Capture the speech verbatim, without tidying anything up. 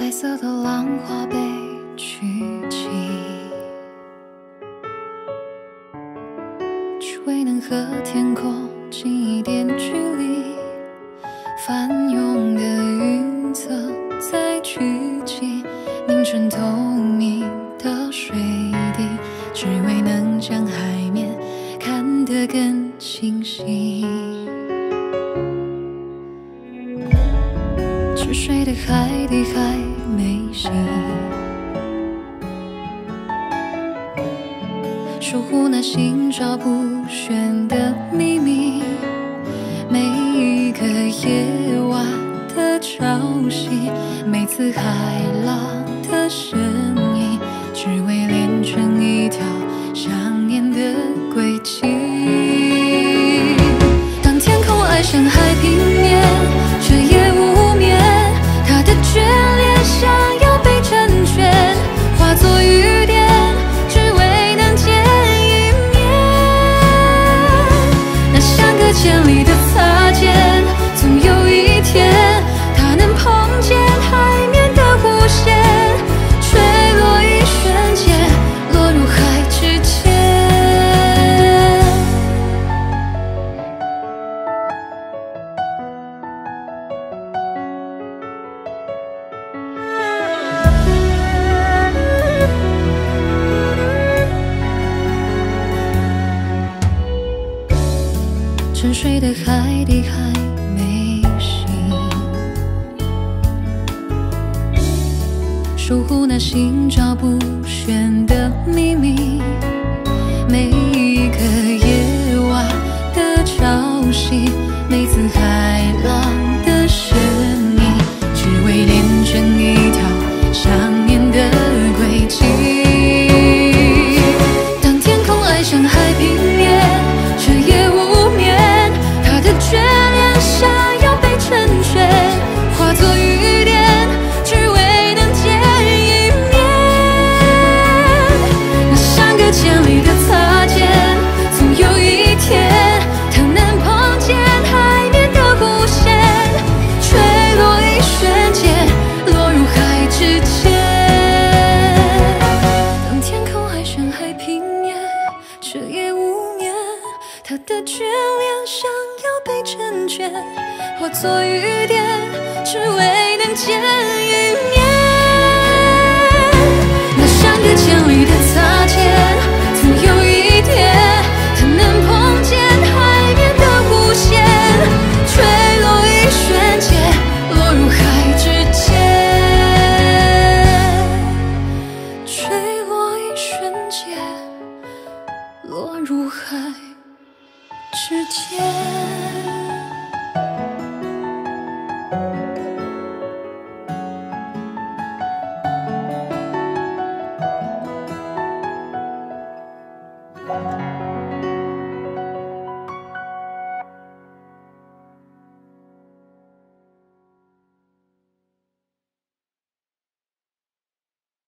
白色的浪花被举起，只为能和天空近一点距离。翻涌的云层在聚集，凝成透明的水滴，只为能将海面看得更清晰。 止水的海底还没醒，守护那心照不宣的秘密。每一个夜晚的潮汐，每次海浪的身影，只为连成一条想念的轨迹。当天空爱上海平面，彻夜无眠。 眷恋想要被成全，化作雨点，只为能见一面。那相隔千里的擦肩，总有一天，它能碰见海面的弧线，坠落一瞬间，落入海之间。沉睡的海底还没醒，守护那心照不宣的秘密。每一个夜晚的潮汐，每次海浪的身影，只为连成一条想念的轨迹。当天空爱上海平面，彻夜无。 眷恋想要被成全，化作雨点，只为能见一面。那相隔千里的擦肩，总有一天，它能碰见海面的弧线，坠落一瞬间，落入海之间。当天空爱上海平面，彻夜无眠，它的眷恋想。 被成全，化作雨点，只为能见一面。那相隔千里的擦。